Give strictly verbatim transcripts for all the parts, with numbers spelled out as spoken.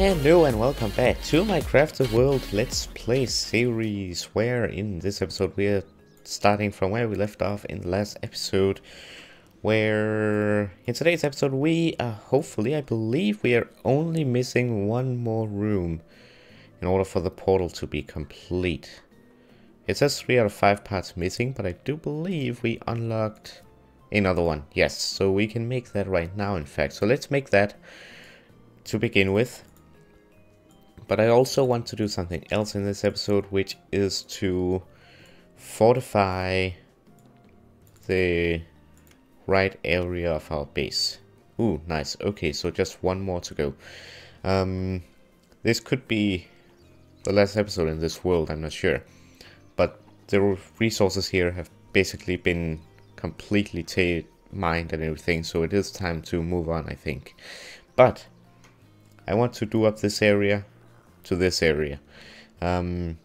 Hello and welcome back to my Craft the World Let's Play series, where in this episode we are starting from where we left off in the last episode, where in today's episode we are hopefully, I believe we are only missing one more room in order for the portal to be complete. It says three out of five parts missing, but I do believe we unlocked another one. Yes, so we can make that right now in fact. So let's make that to begin with. But I also want to do something else in this episode, which is to fortify the right area of our base. Ooh, nice. Okay, so just one more to go. Um, this could be the last episode in this world, I'm not sure. But the resources here have basically been completely mined and everything, so it is time to move on, I think. But I want to do up this area to this area. Um,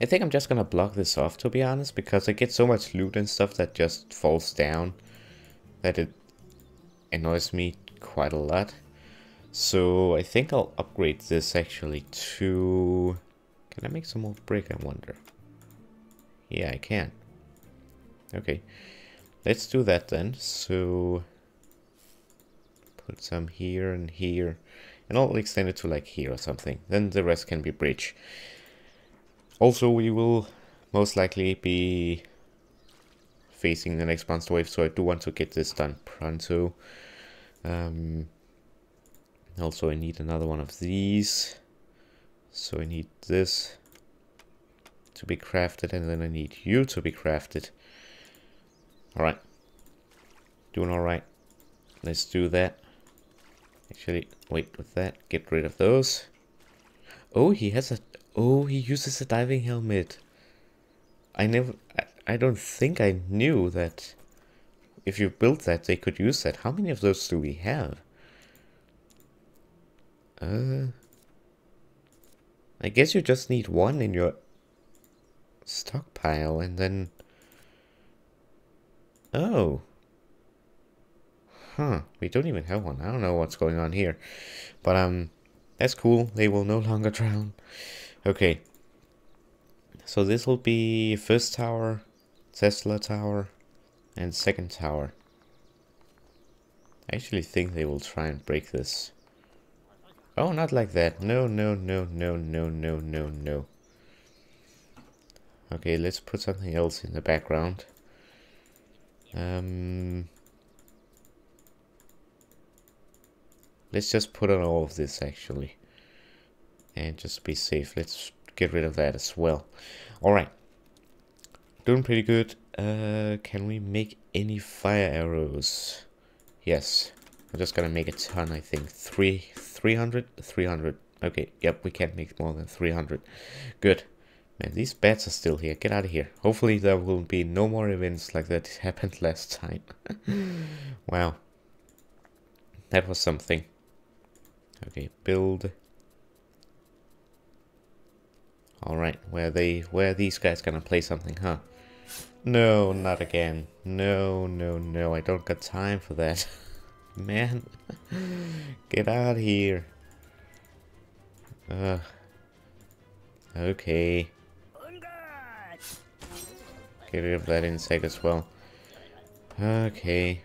I think I'm just gonna block this off, to be honest, because I get so much loot and stuff that just falls down that it annoys me quite a lot. So I think I'll upgrade this actually to... Can I make some more brick, I wonder? Yeah, I can. Okay, let's do that then. So put some here and here. And I'll extend it to like here or something. Then the rest can be bridge. Also, we will most likely be facing the next monster wave, so I do want to get this done pronto. Um, also, I need another one of these. So I need this to be crafted, and then I need you to be crafted. Alright. Doing alright. Let's do that. Actually, wait with that. Get rid of those. Oh, he has a... Oh, he uses a diving helmet. I never... I, I don't think I knew that if you built that, they could use that. How many of those do we have? Uh... I guess you just need one in your stockpile and then... Oh... Huh, we don't even have one. I don't know what's going on here. But, um, that's cool. They will no longer drown. Okay. So this will be first tower, Tesla tower, and second tower. I actually think they will try and break this. Oh, not like that. No, no, no, no, no, no, no, no. Okay, let's put something else in the background. Um... Let's just put on all of this, actually. And just be safe. Let's get rid of that as well. Alright. Doing pretty good. Uh, can we make any fire arrows? Yes. I'm just gonna make a ton, I think. Three, three hundred? three hundred. Okay, yep, we can't make more than three hundred. Good. Man, these bats are still here. Get out of here. Hopefully there will be no more events like that happened last time. Wow. That was something. Okay, build. Alright, where they where are these guys gonna play something, huh? No, not again. No, no, no, I don't got time for that. Man. Get out of here. Uh Okay. Get rid of that insect as well. Okay.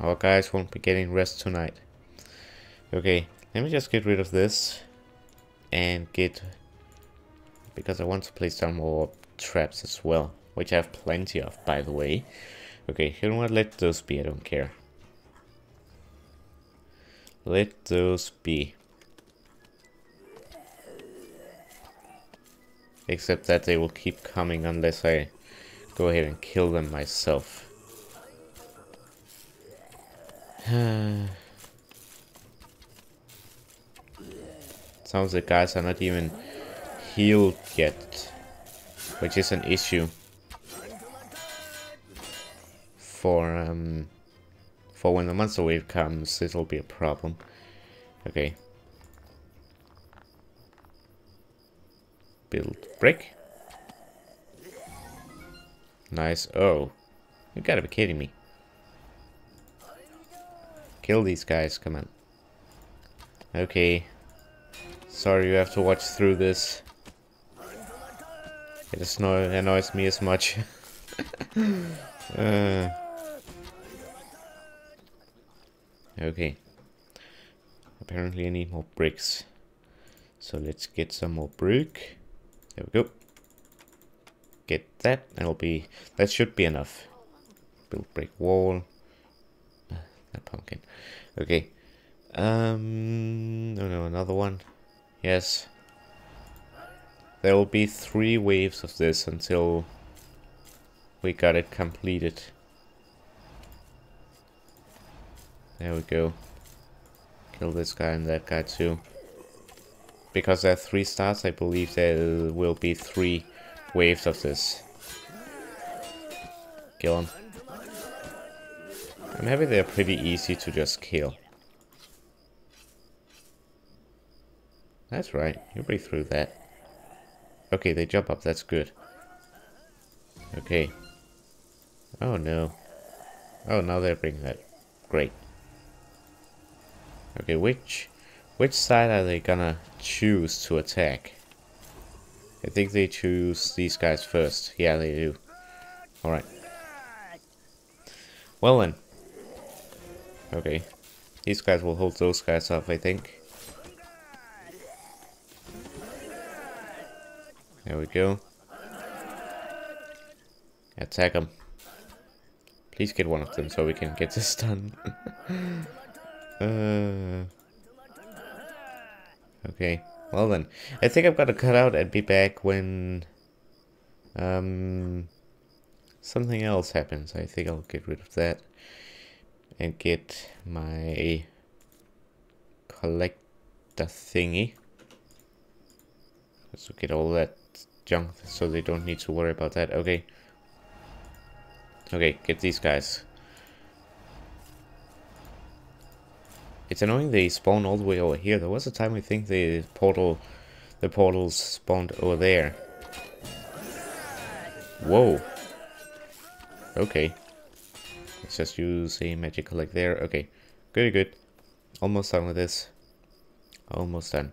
Our guys won't be getting rest tonight. Okay, let me just get rid of this. And get... Because I want to place down more traps as well. Which I have plenty of, by the way. Okay, you know what? Let those be. I don't care. Let those be. Except that they will keep coming unless I go ahead and kill them myself. Some of the guys are not even healed yet, which is an issue for um for when the monster wave comes. It'll be a problem. Okay, build brick. Nice. Oh, you gotta be kidding me. Kill these guys, come on. Okay. Sorry you have to watch through this. It anno- annoys me as much. uh. Okay. Apparently I need more bricks. So let's get some more brick. There we go. Get that, and it'll be, that should be enough. Build brick wall. Uh, that pumpkin. Okay. Um. No, no, another one. Yes. There will be three waves of this until we got it completed. There we go. Kill this guy and that guy too. Because there are three stars, I believe there will be three waves of this. Kill him. I'm happy they're pretty easy to just kill. That's right, you breathe through that. Okay, they jump up, that's good. Okay. Oh no. Oh, now they're bringing that. Great. Okay, which which side are they gonna choose to attack? I think they choose these guys first. Yeah, they do. Alright. Well then. Okay. These guys will hold those guys up, I think. There we go. Attack them. Please get one of them so we can get this done. uh, okay. Well then. I think I've got to cut out and be back when um, something else happens. I think I'll get rid of that. And get my collector thingy. Let's get all that junk so they don't need to worry about that. Okay. Okay, get these guys. It's annoying they spawn all the way over here. There was a time I think the portal, the portals spawned over there. Whoa. Okay. Let's just use a magic like there. Okay. Good, good. Almost done with this. Almost done.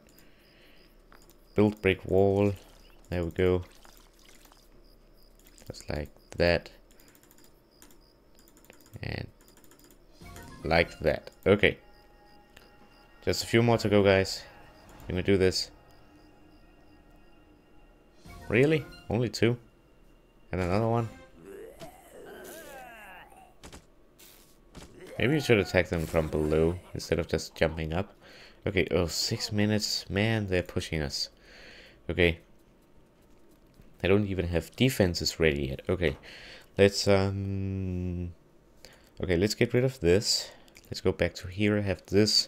Build brick wall. There we go. Just like that. And like that. Okay. Just a few more to go, guys. I'm gonna do this. Really? Only two? And another one? Maybe you should attack them from below instead of just jumping up. Okay, oh, six minutes. Man, they're pushing us. Okay. I don't even have defenses ready yet. Okay. Let's, um... Okay, let's get rid of this. Let's go back to here. I have this.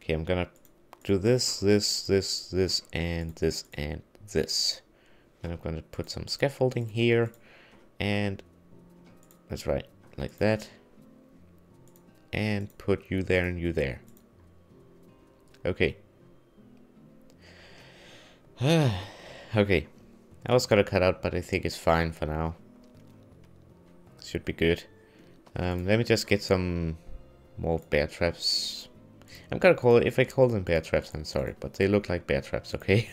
Okay, I'm gonna do this, this, this, this, and this, and this. Then I'm gonna put some scaffolding here. And... That's right. Like that. And put you there and you there. Okay. Okay. I was gonna cut out, but I think it's fine for now. Should be good. Um, let me just get some more bear traps. I'm gonna call it, if I call them bear traps, I'm sorry, but they look like bear traps, okay?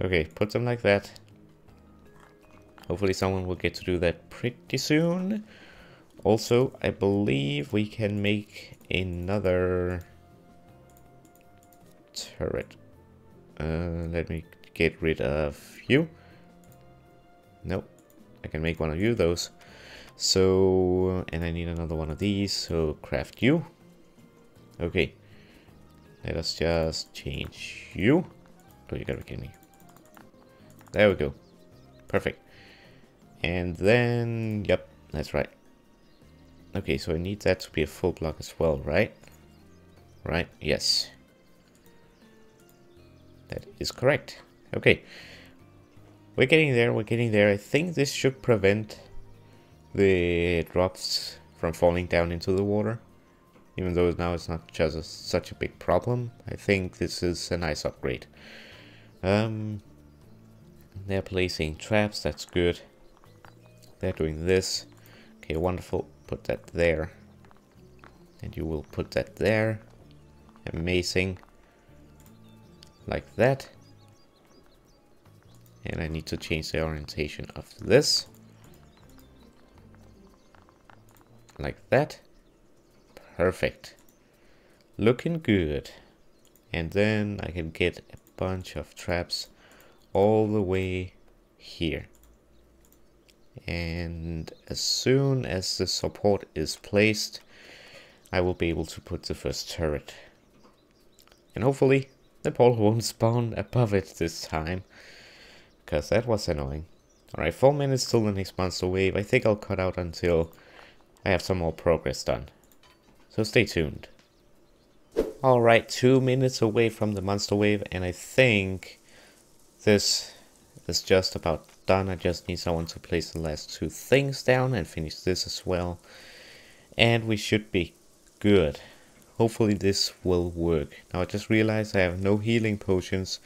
Okay, put them like that. Hopefully someone will get to do that pretty soon. Also, I believe we can make another turret. Uh, let me get rid of you. Nope. I can make one of you, those. So, and I need another one of these, so craft you. Okay. Let us just change you. Oh, you gotta kill me. There we go. Perfect. And then, yep, that's right. Okay, so I need that to be a full block as well, right? Right, yes. That is correct. Okay. We're getting there, we're getting there. I think this should prevent the drops from falling down into the water. Even though now it's not just a, such a big problem. I think this is a nice upgrade. Um, they're placing traps, that's good. They're doing this. Okay, wonderful. Put that there. and you will put that there. Amazing. Like that. And I need to change the orientation of this. Like that. Perfect. Looking good. And then I can get a bunch of traps all the way here. And as soon as the support is placed, I will be able to put the first turret. And hopefully the pole won't spawn above it this time, because that was annoying. Alright, four minutes till the next monster wave. I think I'll cut out until I have some more progress done. So stay tuned. Alright, two minutes away from the monster wave, and I think this is just about done. I just need someone to place the last two things down and finish this as well. And we should be good. Hopefully this will work. Now I just realized I have no healing potions,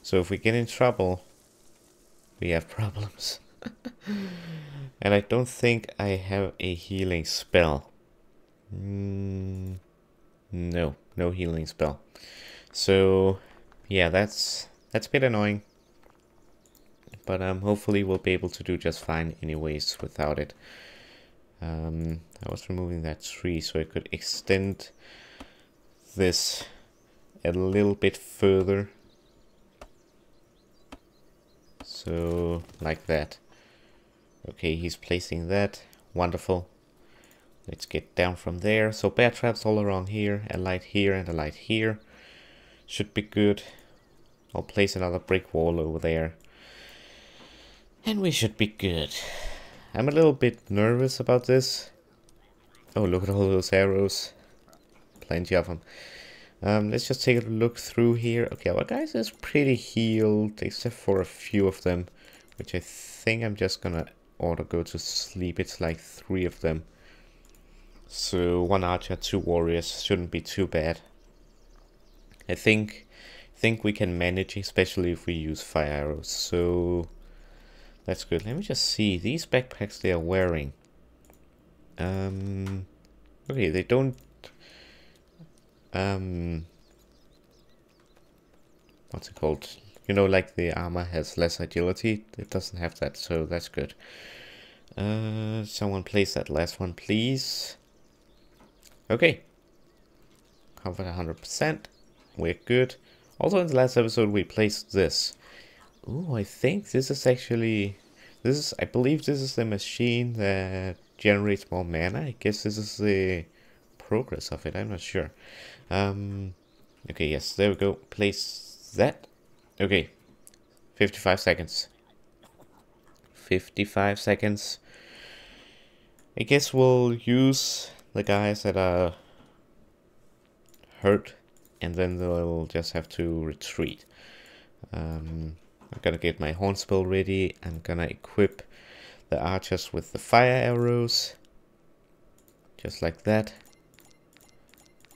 so if we get in trouble, we have problems. And I don't think I have a healing spell. Mm, no, no healing spell. So yeah, that's that's a bit annoying. But um, hopefully we'll be able to do just fine anyways without it. Um, I was removing that tree so I could extend this a little bit further. So, like that. Okay, he's placing that. Wonderful. Let's get down from there. So, bear traps all around here. A light here and a light here. Should be good. I'll place another brick wall over there. And we should be good. I'm a little bit nervous about this. Oh, look at all those arrows. Plenty of them. Um, let's just take a look through here. Okay, our guys is pretty healed, except for a few of them, which I think I'm just gonna auto go to sleep. It's like three of them. So one archer, two warriors, shouldn't be too bad. I think, think we can manage, especially if we use fire arrows. So that's good. Let me just see. These backpacks they are wearing. Um, okay, they don't... Um, what's it called? You know, like the armor has less agility. It doesn't have that, so that's good. Uh, someone place that last one, please. Okay. Comfort one hundred percent. We're good. Also, in the last episode, we placed this. Oh, I think this is actually, this is, I believe this is the machine that generates more mana. I guess this is the progress of it, I'm not sure. Um, okay, yes, there we go. Place that. Okay, fifty-five seconds. fifty-five seconds. I guess we'll use the guys that are hurt, and then they'll just have to retreat. Um... I'm gonna get my horn spell ready. I'm gonna equip the archers with the fire arrows. Just like that.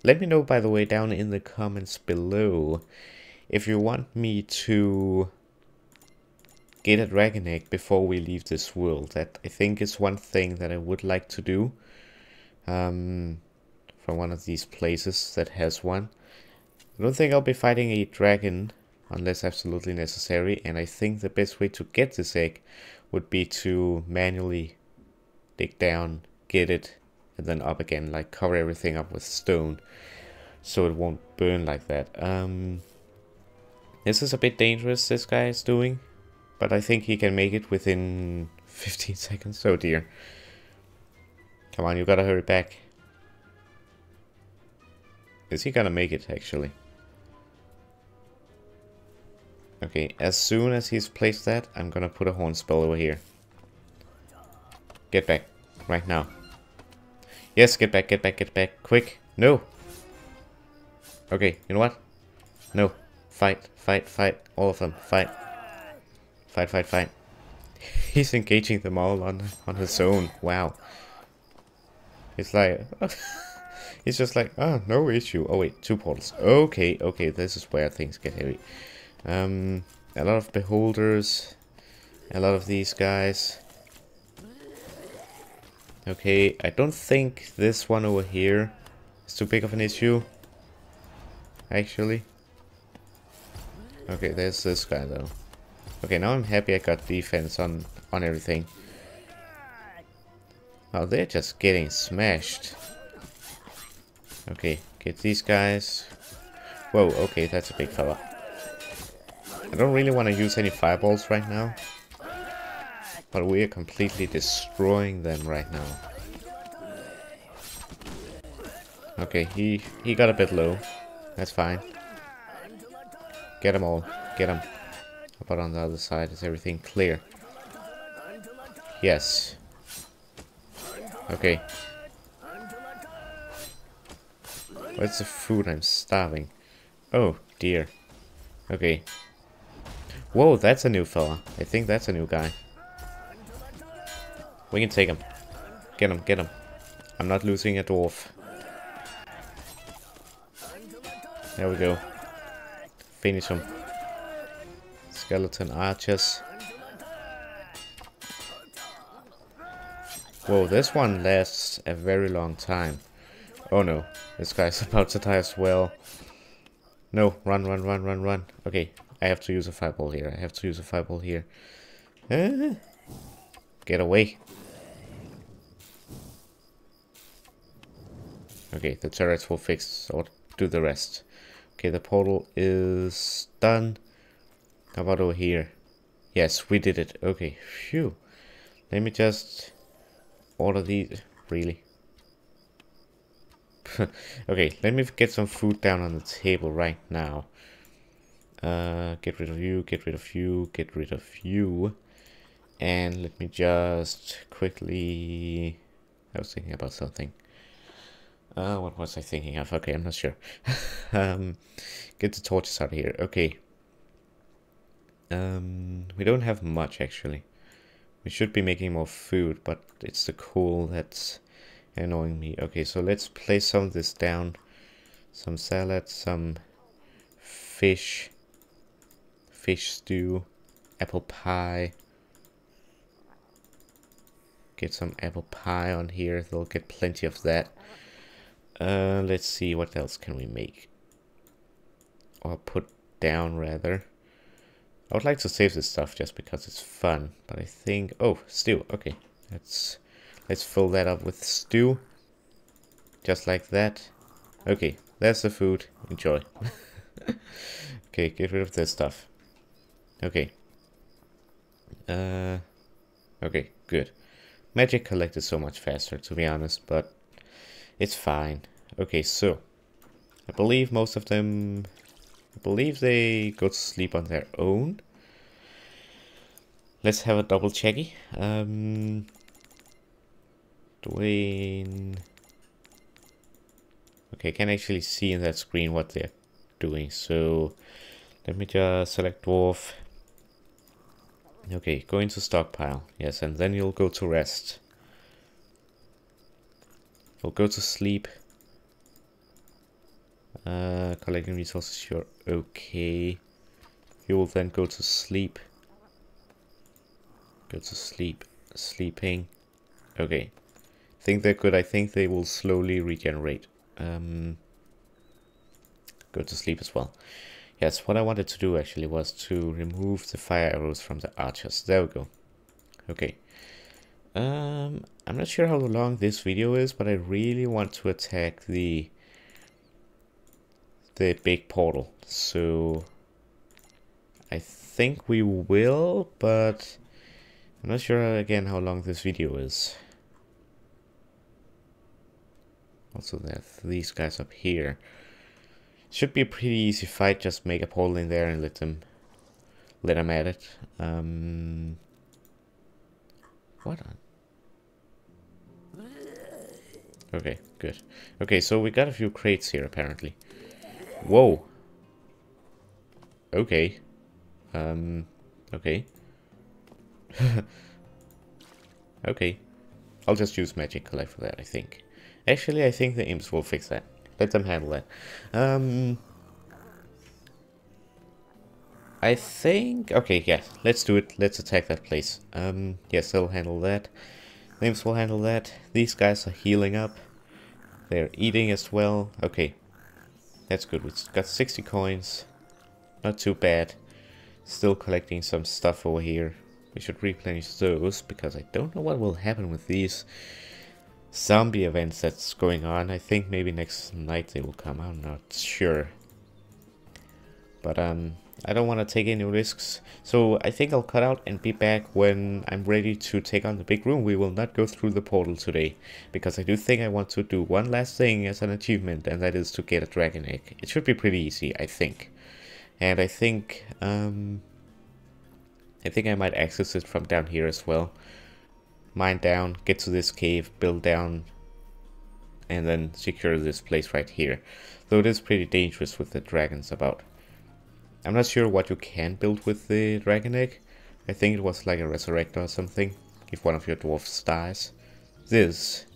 Let me know, by the way, down in the comments below, if you want me to get a dragon egg before we leave this world. That, I think, is one thing that I would like to do. Um, from one of these places that has one. I don't think I'll be fighting a dragon unless absolutely necessary, and I think the best way to get this egg would be to manually dig down, get it, and then up again, like cover everything up with stone so it won't burn like that. Um, this is a bit dangerous, this guy is doing, but I think he can make it within fifteen seconds. Oh dear. Come on, you gotta hurry back. Is he gonna make it, actually? Okay, as soon as he's placed that, I'm gonna put a horn spell over here. Get back. Right now. Yes, get back, get back, get back. Quick. No. Okay, you know what? No. Fight, fight, fight. All of them. Fight. Fight, fight, fight. He's engaging them all on, on his own. Wow. It's like... He's just like, ah, oh, no issue. Oh wait, two portals. Okay, okay, this is where things get heavy. Um, a lot of beholders, a lot of these guys. Okay, I don't think this one over here It's too big of an issue, actually. Okay, there's this guy though. Okay, now I'm happy I got defense on on everything. Oh, they're just getting smashed. Okay, get these guys. Whoa, okay, that's a big fella. I don't really want to use any fireballs right now, but we are completely destroying them right now. Okay, he he got a bit low. That's fine. Get them all. Get them. But on the other side, is everything clear? Yes. Okay. Where's the food? I'm starving. Oh dear. Okay. Whoa, that's a new fella. I think that's a new guy. We can take him. Get him, get him. I'm not losing a dwarf. There we go. Finish him. Skeleton archers. Whoa, this one lasts a very long time. Oh no, this guy's about to die as well. No, run, run, run, run, run. Okay, I have to use a fireball here. I have to use a fireball here. Uh, get away. Okay, the turrets will fix or do the rest. Okay, the portal is done. How about over here? Yes, we did it. Okay, phew. Let me just order these. Really? Okay, let me get some food down on the table right now. Uh, get rid of you, get rid of you, get rid of you. And let me just quickly... I was thinking about something. Uh, what was I thinking of? Okay, I'm not sure. um, get the torches out of here. Okay. Um, we don't have much, actually. We should be making more food, but it's the coal that's annoying me. Okay, so let's place some of this down. Some salad, some fish, fish stew, apple pie. Get some apple pie on here. They'll get plenty of that. Uh, let's see, what else can we make? Or put down, rather. I would like to save this stuff just because it's fun, but I think... Oh, stew, okay. Let's, let's fill that up with stew. Just like that. Okay, there's the food. Enjoy. Okay, get rid of this stuff. Okay. Uh, okay, good. Magic collected so much faster, to be honest, but it's fine. Okay, so I believe most of them... I believe they go to sleep on their own. Let's have a double checky. Um, Dwayne. Okay, I can actually see in that screen what they're doing. So let me just select dwarf. Okay, go into stockpile. Yes, and then you'll go to rest. You'll go to sleep. Uh, collecting resources, sure, okay. You will then go to sleep. Go to sleep. Sleeping. Okay. I think they're good. I think they will slowly regenerate. Um, go to sleep as well. Yes, what I wanted to do actually was to remove the fire arrows from the archers. There we go. Okay. Um, I'm not sure how long this video is, but I really want to attack the... the big portal, so I think we will, but I'm not sure again how long this video is. Also, there's these guys up here. Should be a pretty easy fight. Just make a portal in there and let them let them at it. Um, what on? Okay, good. Okay, so we got a few crates here apparently. Whoa. Okay. Um. Okay. Okay. I'll just use Magic Collect for that, I think. Actually, I think the imps will fix that. Let them handle that. Um. I think... Okay, yeah. Let's do it. Let's attack that place. Um. Yes, they'll handle that. The imps will handle that. These guys are healing up. They're eating as well. Okay. That's good. We've got sixty coins. Not too bad. Still collecting some stuff over here. We should replenish those because I don't know what will happen with these zombie events that's going on. I think maybe next night they will come. I'm not sure. But um, I don't want to take any risks. So I think I'll cut out and be back when I'm ready to take on the big room. We will not go through the portal today because I do think I want to do one last thing as an achievement, and that is to get a dragon egg. It should be pretty easy, I think. And I think, um, I think I might access it from down here as well. Mine down, get to this cave, build down, and then secure this place right here. Though it is pretty dangerous with the dragons about. I'm not sure what you can build with the dragon egg. I think it was like a resurrector or something, if one of your dwarfs dies. This,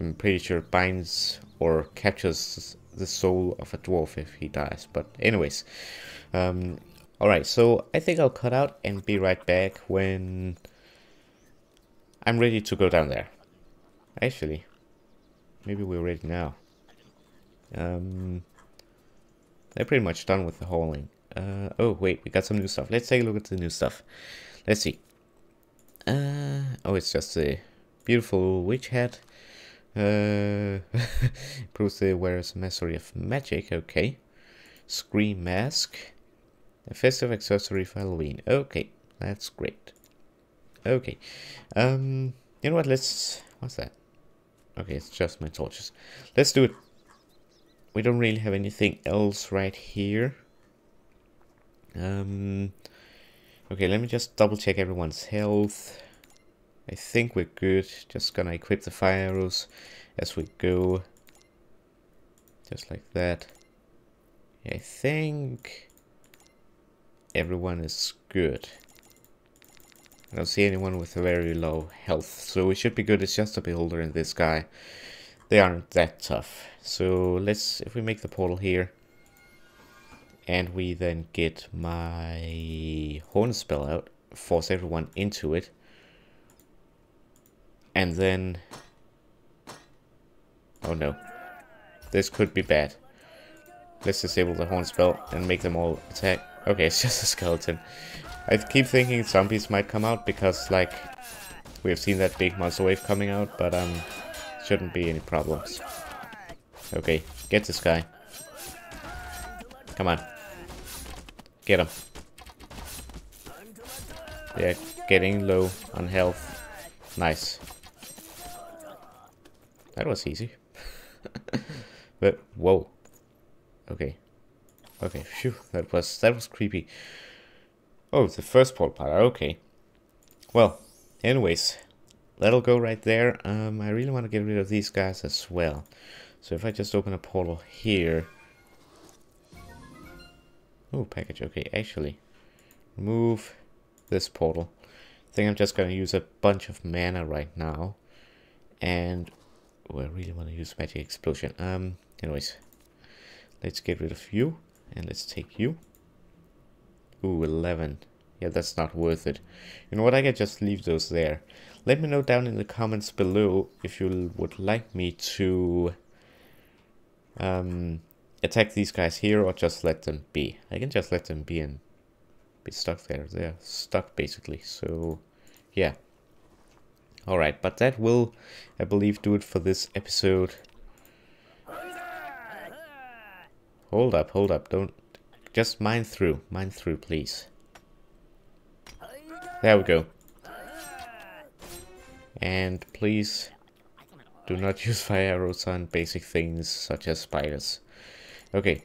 I'm pretty sure, binds or captures the soul of a dwarf if he dies, but anyways, um, alright, so I think I'll cut out and be right back when I'm ready to go down there. Actually, maybe we're ready now. Um, they're pretty much done with the hauling. Uh, oh wait, we got some new stuff. Let's take a look at the new stuff. Let's see. Uh, oh, it's just a beautiful witch hat. Uh, improves the wearer's mastery of magic, okay. Scream mask. A festive accessory for Halloween. Okay, that's great. Okay. Um, you know what, let's... What's that? Okay, it's just my torches. Let's do it. We don't really have anything else right here. Um, okay, let me just double check everyone's health. I think we're good. Just gonna equip the fire arrows as we go. Just like that. I think everyone is good. I don't see anyone with a very low health, so we should be good. It's just a beholder and this guy. They aren't that tough. So let's, if we make the portal here, and we then get my horn spell out, force everyone into it. And then, oh no, this could be bad. Let's disable the horn spell and make them all attack. Okay, it's just a skeleton. I keep thinking zombies might come out because, like, we have seen that big monster wave coming out, but um, shouldn't be any problems. Okay, get this guy. Come on, get him. They're getting low on health. Nice. That was easy. But whoa. Okay. Okay. Phew. That was that was creepy. Oh, the first portal part. Okay. Well. Anyways, that'll go right there. Um, I really want to get rid of these guys as well. So if I just open a portal here. Oh, package. Okay. Actually, remove this portal. I think I'm just gonna use a bunch of mana right now, and. Oh, I really want to use magic explosion. Um, anyways, let's get rid of you and let's take you. Ooh, eleven. Yeah, that's not worth it. You know what? I can just leave those there. Let me know down in the comments below if you would like me to um, attack these guys here or just let them be. I can just let them be and be stuck there. They're stuck basically. So, yeah. Alright, but that will, I believe, do it for this episode. Hold up, hold up, don't... Just mine through, mine through, please. There we go. And please, do not use fire arrows on basic things such as spiders. Okay.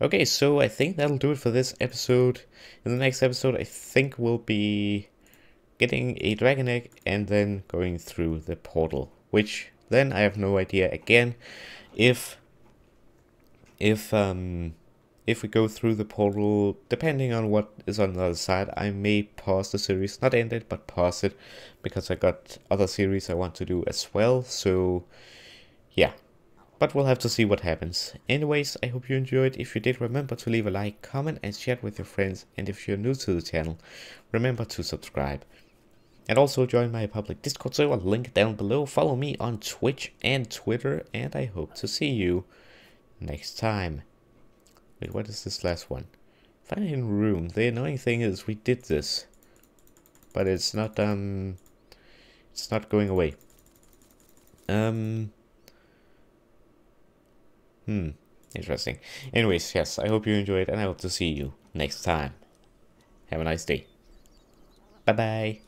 Okay, so I think that'll do it for this episode. In the next episode, I think we'll be... getting a dragon egg and then going through the portal, which then I have no idea again if if um if we go through the portal, depending on what is on the other side, I may pause the series, not end it, but pause it, because I got other series I want to do as well. So yeah, but we'll have to see what happens. Anyways, I hope you enjoyed. If you did, remember to leave a like, comment, and share it with your friends. And if you're new to the channel, remember to subscribe. And also join my public Discord server, link down below. Follow me on Twitch and Twitter, and I hope to see you next time. Wait, what is this last one? Find a hidden room. The annoying thing is we did this, but it's not um it's not going away. Um Hmm, interesting. Anyways, yes, I hope you enjoyed, and I hope to see you next time. Have a nice day. Bye bye.